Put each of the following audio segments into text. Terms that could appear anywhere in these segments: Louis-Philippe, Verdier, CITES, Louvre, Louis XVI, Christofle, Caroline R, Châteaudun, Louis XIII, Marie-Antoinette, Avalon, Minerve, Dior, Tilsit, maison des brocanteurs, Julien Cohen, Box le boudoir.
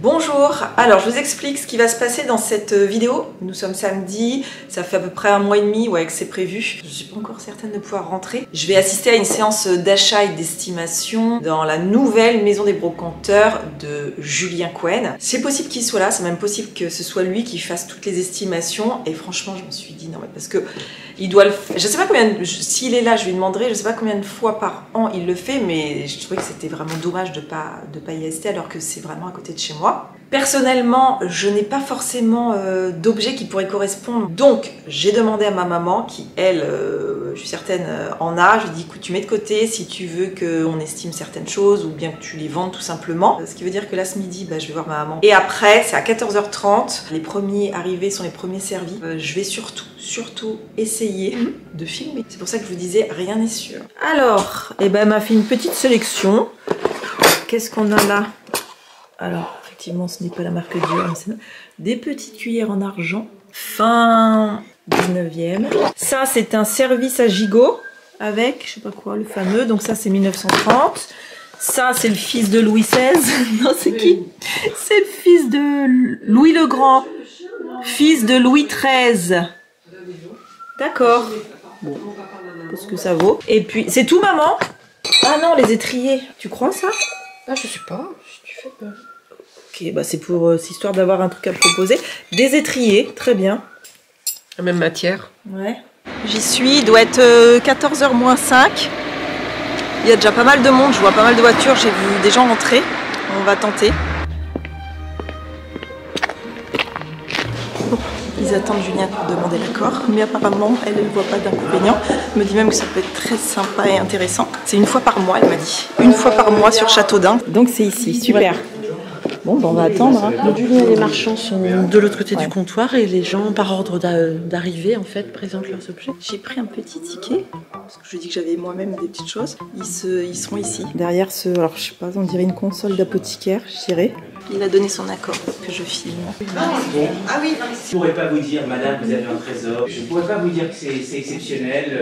Bonjour, alors je vous explique ce qui va se passer dans cette vidéo. Nous sommes samedi, ça fait à peu près un mois et demi que c'est prévu. Je ne suis pas encore certaine de pouvoir rentrer. Je vais assister à une séance d'achat et d'estimation dans la nouvelle maison des brocanteurs de Julien Cohen. C'est possible qu'il soit là, c'est même possible que ce soit lui qui fasse toutes les estimations. Et franchement, je me suis dit non, mais parce que il doit le faire. Je ne sais pas combien, s'il est là, je lui demanderai, je ne sais pas combien de fois par an il le fait, mais je trouvais que c'était vraiment dommage de ne pas y assister alors que c'est vraiment à côté de chez moi. Personnellement, je n'ai pas forcément d'objet qui pourrait correspondre, donc j'ai demandé à ma maman qui, elle, je suis certaine, en a. Je lui ai dit écoute, tu mets de côté si tu veux qu'on estime certaines choses ou bien que tu les vendes tout simplement. Ce qui veut dire que là ce midi, je vais voir ma maman. Et après, c'est à 14h30, les premiers arrivés sont les premiers servis. Je vais surtout essayer de filmer. C'est pour ça que je vous disais, rien n'est sûr. Alors, elle m'a fait une petite sélection. Qu'est-ce qu'on a là? Alors, effectivement, ce n'est pas la marque Dior, mais c'est des petites cuillères en argent, fin 19e. Ça, c'est un service à gigot avec, je sais pas quoi, le fameux. Donc ça, c'est 1930. Ça, c'est le fils de Louis XVI. Non, c'est qui? C'est le fils de Louis le Grand, fils de Louis XIII. D'accord. Bon, parce que ça vaut. Et puis, c'est tout, maman? Ah non, les étriers. Tu crois ça? Ah, je sais pas. Tu fais peur. Okay, c'est pour histoire d'avoir un truc à proposer. Des étriers, très bien. La même matière. Ouais. J'y suis, il doit être 14h moins 5. Il y a déjà pas mal de monde, je vois pas mal de voitures, j'ai vu des gens rentrer. On va tenter. Bon, ils attendent Julien pour demander l'accord, mais apparemment elle ne voit pas d'inconvénient. Elle me dit même que ça peut être très sympa et intéressant. C'est une fois par mois, elle m'a dit. Une fois par mois sur Châteaudun. Donc c'est ici, super. Bon, on va attendre. Les marchands sont de l'autre côté du comptoir et les gens, par ordre d'arrivée, en fait, présentent leurs objets. J'ai pris un petit ticket, parce que je dis que j'avais moi-même des petites choses. Ils seront ici. Derrière ce, alors je sais pas, on dirait une console d'apothicaire, je dirais. Il a donné son accord que je filme. Ah oui. Je pourrais pas vous dire, madame, vous avez un trésor. Je pourrais pas vous dire que c'est exceptionnel.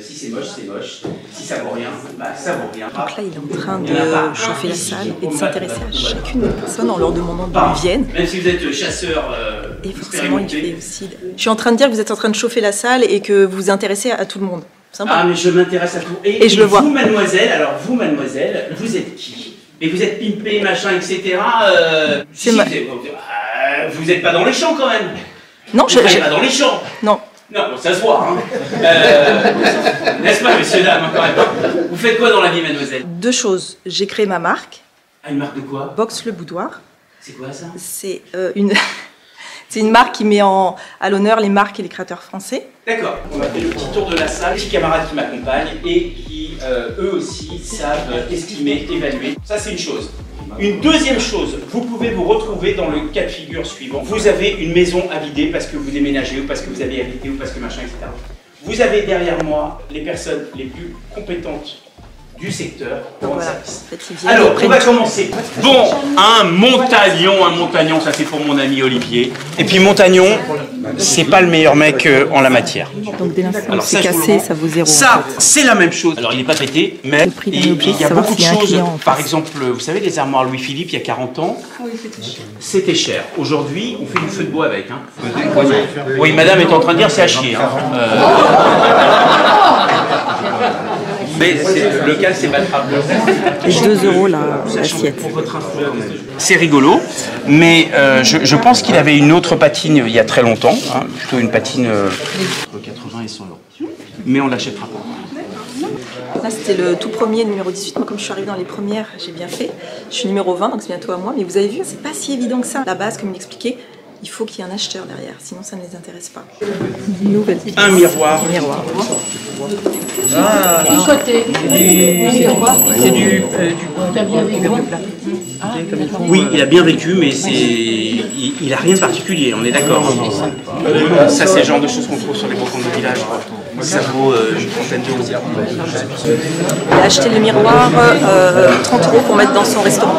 Si c'est moche, c'est moche. Si ça vaut rien, ça vaut rien. Donc là, il est en train de chauffer la salle et de s'intéresser à chacune des personnes en leur demandant d'où ils viennent. Même si vous êtes chasseur. Et forcément, il fait aussi. Je suis en train de dire que vous êtes en train de chauffer la salle et que vous vous intéressez à tout le monde. Sympa. Ah mais je m'intéresse à tout. Et je le vois. Vous, mademoiselle, alors vous, mademoiselle, vous êtes qui? Mais vous êtes pimpé, machin, etc. Si vous n'êtes pas dans les champs quand même. Non, vous n'êtes pas dans les champs. Non. Non, bon, ça se voit. Hein. N'est-ce pas, messieurs, dames, quand même. Vous faites quoi dans la vie, mademoiselle? Deux choses. J'ai créé ma marque. Ah, une marque de quoi? Box le Boudoir. C'est quoi ça? C'est une marque qui met à l'honneur les marques et les créateurs français. D'accord. On a fait le petit tour de la salle. Petits camarades qui m'accompagnent et qui, eux aussi, savent estimer, évaluer. Ça, c'est une chose. Une deuxième chose, vous pouvez vous retrouver dans le cas de figure suivant. Vous avez une maison à vider parce que vous déménagez ou parce que vous avez hérité ou parce que machin, etc. Vous avez derrière moi les personnes les plus compétentes du secteur. Alors, on va commencer. Bon, un montagnon, ça c'est pour mon ami Olivier. Et puis montagnon, c'est pas le meilleur mec en la matière. Donc dès l'instant c'est cassé, ça vaut zéro. Ça, c'est la même chose. Alors il n'est pas traité, mais il y a beaucoup de choses. Par exemple, vous savez, les armoires Louis-Philippe, il y a 40 ans, c'était cher. Aujourd'hui, on fait du feu de bois avec. Oui, madame est en train de dire c'est à chier. Mais le cas, c'est battrable. 2 € l'assiette. C'est rigolo, mais je pense qu'il avait une autre patine il y a très longtemps, plutôt une patine entre 80 et 100 euros. Mais on l'achètera pas. Là, c'était le tout premier, numéro 18. Moi, comme je suis arrivée dans les premières, j'ai bien fait. Je suis numéro 20, donc c'est bientôt à moi. Mais vous avez vu, c'est pas si évident que ça. La base, comme il expliquait, il faut qu'il y ait un acheteur derrière, sinon ça ne les intéresse pas. Nouvelle pièce. Un miroir. Du côté. C'est du plat. Oui, il a bien vécu, mais il n'a rien de particulier, on est d'accord. Ça, c'est le genre de choses qu'on trouve sur les brocantes de village. Ça vaut une trentaine d'euros. Il a acheté le miroir 30 € pour mettre dans son restaurant.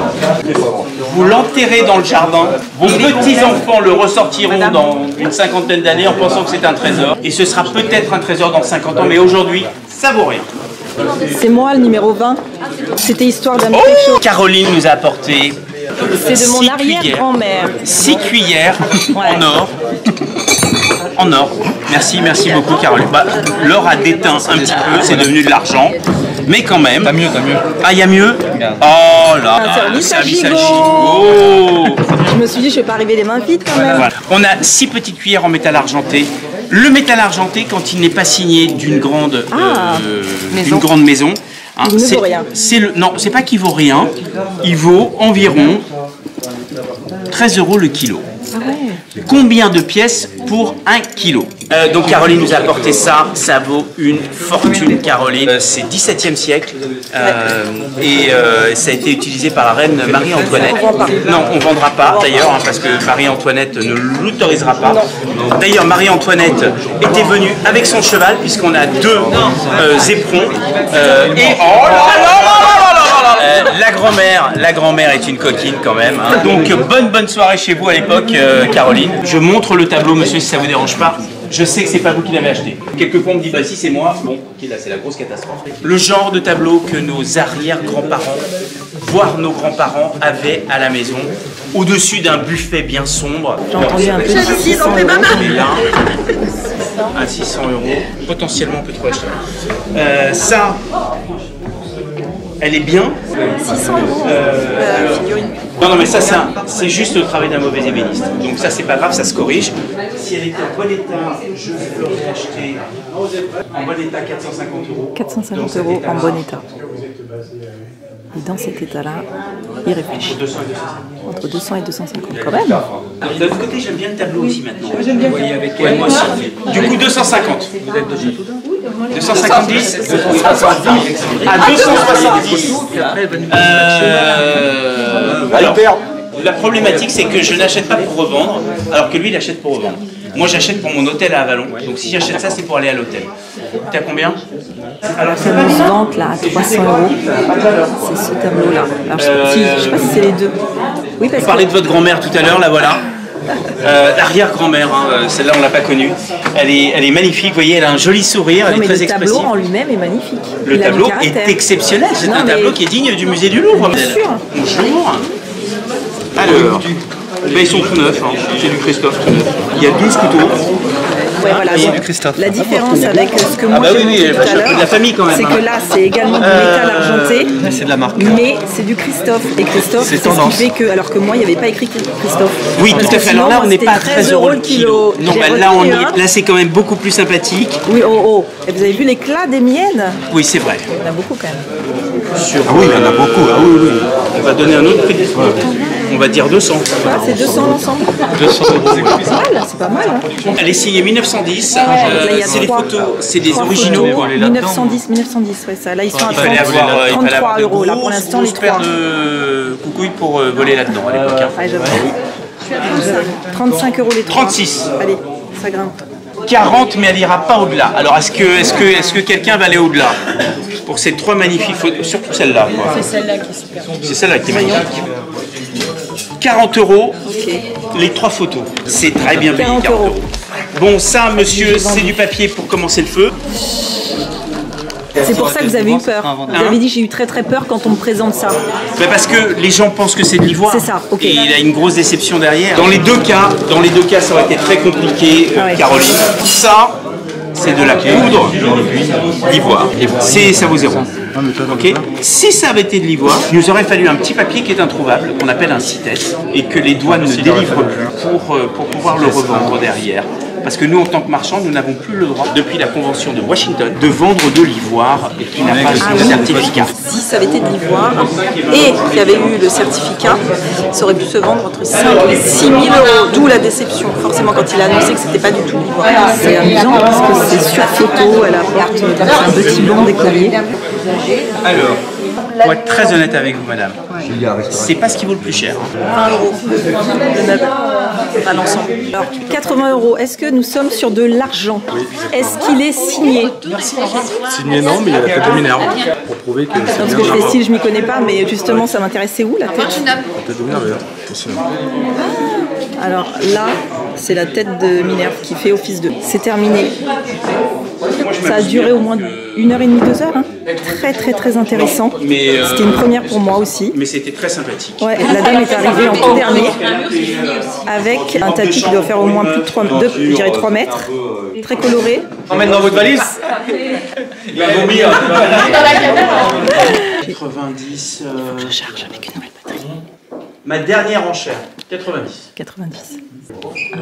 Vous l'enterrez dans le jardin. Vos petits-enfants le ressortiront dans une cinquantaine d'années en pensant que c'est un trésor. Et ce sera peut-être un trésor dans 50 ans, mais aujourd'hui, ça vaut rien. C'est moi le numéro 20. C'était histoire d'un. Caroline nous a apporté C'est de mon arrière-grand-mère. 6 cuillères en or. En or. Merci, merci beaucoup, Caroline. Bah, l'or a déteint un petit peu, c'est devenu de l'argent. Mais quand même. T'as mieux, t'as mieux. Ah, il y a mieux. Oh là là, service à gigot. Je me suis dit, je vais pas arriver les mains vides quand même. Voilà. On a 6 petites cuillères en métal argenté. Le métal argenté, quand il n'est pas signé d'une grande, grande maison, hein, il ne vaut rien. Non, c'est pas qu'il vaut rien. Il vaut environ 13 € le kilo. Ah ouais. Combien de pièces pour 1 kilo? Donc Caroline nous a apporté ça, ça vaut une fortune, Caroline. C'est 17e siècle et ça a été utilisé par la reine Marie-Antoinette. Non, on ne vendra pas d'ailleurs, hein, parce que Marie-Antoinette ne l'autorisera pas. D'ailleurs, Marie-Antoinette était venue avec son cheval, puisqu'on a 2 éperons. Et... Oh là là! La grand-mère est une coquine quand même. Hein. Donc bonne soirée chez vous à l'époque, Caroline. Je montre le tableau, monsieur, si ça vous dérange pas. Je sais que c'est pas vous qui l'avez acheté. Quelquefois on me dit bah si c'est moi, bon, ok, là c'est la grosse catastrophe. Le genre de tableau que nos arrière-grands-parents, voire nos grands-parents, avaient à la maison, au-dessus d'un buffet bien sombre. J'ai entendu un peu. À 600 €, potentiellement on peut trop acheter. Ça. Elle est bien. 600 €. Non, mais ça c'est juste le travail d'un mauvais ébéniste. Donc ça, c'est pas grave, ça se corrige. Si elle était en bon état, je l'aurais acheté en bon état 450 €. 450 € en bon état. Et dans cet état-là, il réfléchit. Entre 200 et 250, quand même. De l'autre côté, j'aime bien le tableau aussi maintenant. J'aime bien. Moi aussi. Du coup, 250. Vous êtes de Châteaudun ? 250 à 270. Alors, la problématique, c'est que je n'achète pas pour revendre, alors que lui, il achète pour revendre. Moi, j'achète pour mon hôtel à Avalon. Donc, si j'achète ça, c'est pour aller à l'hôtel. T'as combien? Alors, c'est une vente là à 300 €. C'est ce tableau-là. Alors, je sais pas si c'est les deux. Oui, parce que... Vous parlez de votre grand-mère tout à l'heure, là, voilà. L'arrière-grand-mère, hein, celle-là on l'a pas connue, elle est magnifique, vous voyez, elle a un joli sourire, elle est très expressive. Le tableau en lui-même est magnifique. Le tableau est exceptionnel, c'est un tableau qui est digne du musée du Louvre. Bien sûr. Bonjour. Alors, ben ils sont tout neufs, hein. C'est du Christofle tout neuf. Il y a 12 couteaux. Ouais, voilà, la différence avec ce que moi j'ai tout à l'heure, c'est que là c'est également du métal argenté, c'est de la marque, mais c'est du Christofle. Et Christofle, c'est ce qui fait que, alors que moi il n'y avait pas écrit Christofle. Oui, parce tout à fait. Alors là on n'est pas à 13 € le kilo. Non, bah, là, là c'est quand même beaucoup plus sympathique. Oui, oh. Et vous avez vu l'éclat des miennes? Oui, c'est vrai. Il y en a beaucoup quand même. Ah oui, il y en a beaucoup. Ah oui, oui. On va donner un autre prix. On va dire 200. Ah, c'est 200 l'ensemble. 200, c'est pas mal. Elle est signée 1910. C'est des photos, c'est des originaux. 1910, ouais, ça. Là, ils sont à 33 €. Là, pour l'instant, les 3. De coucouilles pour voler là-dedans à l'époque. 35 € les 3. 36. Allez, ça grimpe. 40, mais elle n'ira pas au-delà. Alors, est-ce que quelqu'un va aller au-delà pour ces 3 magnifiques photos, surtout celle-là. C'est celle-là qui est super. C'est celle-là qui est magnifique. 40 €, okay. Les 3 photos. C'est très bien payé, 40 €. Bon, ça, monsieur, c'est du papier pour commencer le feu. C'est pour ça que vous avez eu peur. Vous avez dit j'ai eu très peur quand on me présente ça. Bah parce que les gens pensent que c'est de l'ivoire. C'est ça, ok. Et il y a une grosse déception derrière. Dans les deux cas, ça aurait été très compliqué, Caroline. Ça, c'est de la poudre d'ivoire. Ça vaut 0. Okay. Si ça avait été de l'ivoire, il nous aurait fallu un petit papier qui est introuvable, qu'on appelle un CITES, et que les douanes ne délivrent plus pour pouvoir le revendre derrière. Parce que nous, en tant que marchands, nous n'avons plus le droit, depuis la convention de Washington, de vendre de l'ivoire et qui n'a pas de certificat. Si ça avait été de l'ivoire et qu'il y avait eu le certificat, ça aurait pu se vendre entre 5 et 6 000 €, d'où la déception. Forcément, quand il a annoncé que c'était pas du tout de l'ivoire. C'est amusant parce que c'est sur photo, elle apporte un petit blond décolleté. Alors, pour être très honnête avec vous, madame, c'est pas ce qui vaut le plus cher. 20 € à l'ensemble. Alors, 80 €, est-ce que nous sommes sur de l'argent? Est-ce qu'il est signé? Signé non, mais il y a la tête de Minerve. Pour prouver que c'est bien. Parce que je fais style, je m'y connais pas, mais justement, ça m'intéressait où la tête? La tête de Minerve, alors là, c'est la tête de Minerve qui fait office de. C'est terminé. Ça a duré au moins une heure et demie, 2 heures. Hein. Très intéressant. C'était une première pour moi aussi. Mais c'était très sympathique. Ouais, la dame est arrivée en tout dernier avec un tapis qui doit faire au moins plus de 3 mètres. Très coloré. Emmène dans votre valise. Il va vomir. 90. Il faut que je charge avec une nouvelle batterie. Ma dernière enchère, 90. 90. Ah,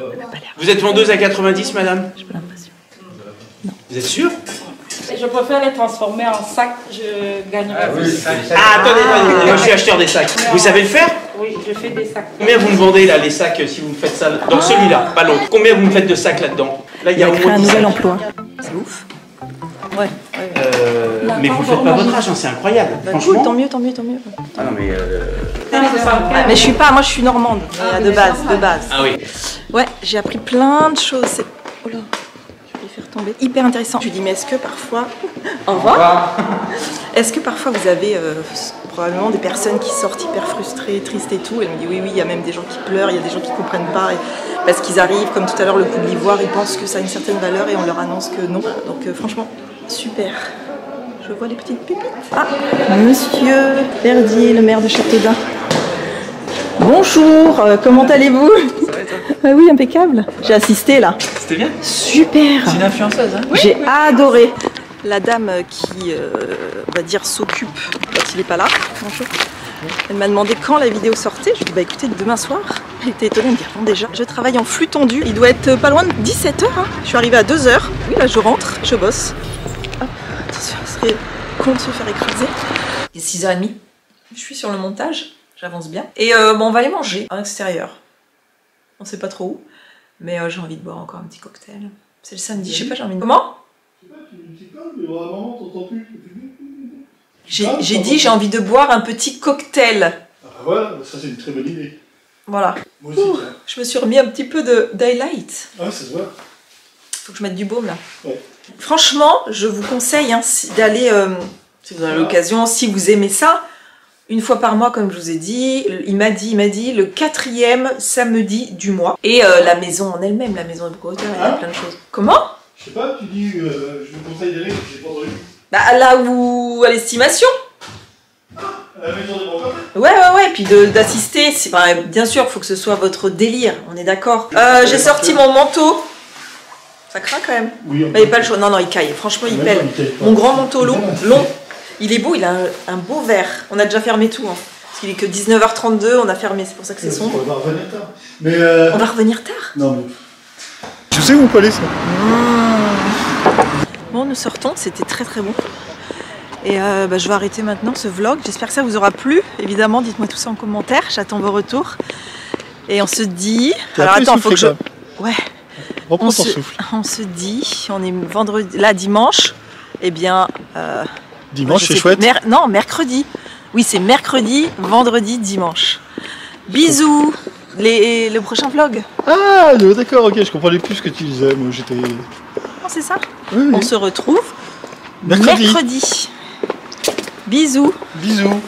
vous êtes vendeuse à 90, madame? J'ai pas l'impression. Non. Vous êtes sûre? Je préfère les transformer en sacs, je gagne plus. Ah, attendez, moi je suis acheteur des sacs. Vous savez le faire? Oui, je fais des sacs. Combien vous me vendez là, les sacs, si vous faites ça? Dans celui-là, pas l'autre. Combien vous me faites de sacs là-dedans? Là, il y a au moins un nouvel emploi. C'est ouf. Ouais. Mais vous ne faites pas votre âge, hein, c'est incroyable. Bah, franchement. Cool, tant mieux, tant mieux, tant mieux. Ah non, mais. Ah, mais je suis pas, moi je suis normande, de base. Ah oui. Ouais, j'ai appris plein de choses. Oh là, je vais les faire tomber. Hyper intéressant. Je lui dis, mais est-ce que parfois. Au revoir. Est-ce que parfois vous avez probablement des personnes qui sortent hyper frustrées, tristes et tout? Elle me dit, oui, il y a même des gens qui pleurent, il y a des gens qui ne comprennent pas. Parce qu'ils arrivent, comme tout à l'heure, le coup de l'ivoire, ils pensent que ça a une certaine valeur et on leur annonce que non. Donc franchement, super. Je vois les petites pépites. Ah, monsieur Verdier, le maire de Châteaudun. Bonjour, comment allez-vous? Ça va et toi? Bah oui, impeccable. J'ai assisté là. C'était bien? Super. C'est une influenceuse, hein? Oui, j'ai adoré. La dame qui, on va dire, s'occupe, quand il n'est pas là, bonjour. Elle m'a demandé quand la vidéo sortait. Je lui ai dit, bah écoutez, demain soir. Elle était étonnée, elle me dit, bon déjà, je travaille en flux tendu. Il doit être pas loin de 17 h. Hein. Je suis arrivée à 2 h. Oui, là je rentre, je bosse. Hop, attention, ce serait con de se faire écraser. Il est 6 h 30, je suis sur le montage, j'avance bien. Et bon, on va aller manger à l'extérieur. On sait pas trop où, mais j'ai envie de boire encore un petit cocktail. C'est le samedi, je sais pas, j'ai envie de... Comment? J'ai dit j'ai envie de boire un petit cocktail. Ah voilà, ça c'est une très bonne idée. Voilà. Moi aussi, je me suis remis un petit peu de highlight. Ah ça se voit. Faut que je mette du baume là. Ouais. Franchement, je vous conseille hein, d'aller, si vous avez l'occasion, si vous aimez ça, une fois par mois comme je vous ai dit. Il m'a dit le 4e samedi du mois. Et la maison en elle-même, la maison des brocanteurs, il y a plein de choses. Comment? Je sais pas, tu dis, je vous conseille d'aller, j'ai pas entendu. Bah là où, à l'estimation. À la maison des brocanteurs. Ouais, puis d'assister, bah, bien sûr, faut que ce soit votre délire, on est d'accord. J'ai sorti mon manteau, ça craint quand même. Oui, bah, il n'y a pas le choix, non, il caille, franchement il pèle. Mon grand manteau long, il est beau, il a un beau vert, on a déjà fermé tout, hein. Parce qu'il est que 19 h 32, on a fermé, c'est pour ça que c'est sombre. On va revenir tard. Mais on va revenir tard. Non mais... Je sais où on peut aller ça. Bon, nous sortons, c'était très bon. Et bah, je vais arrêter maintenant ce vlog. J'espère que ça vous aura plu. Évidemment, dites-moi tout ça en commentaire. J'attends vos retours. Et on se dit... Alors attends, faut que je... Ouais. Reprends ton souffle. On se dit, on est vendredi... Là, dimanche. Eh bien... dimanche, c'est chouette. Non, mercredi. Oui, c'est mercredi, vendredi, dimanche. Bisous. Le prochain vlog. Ah, d'accord, ok, je comprenais plus ce que tu disais. Moi, j'étais... Oh, c'est ça oui. On se retrouve mercredi. Bisous. Bisous.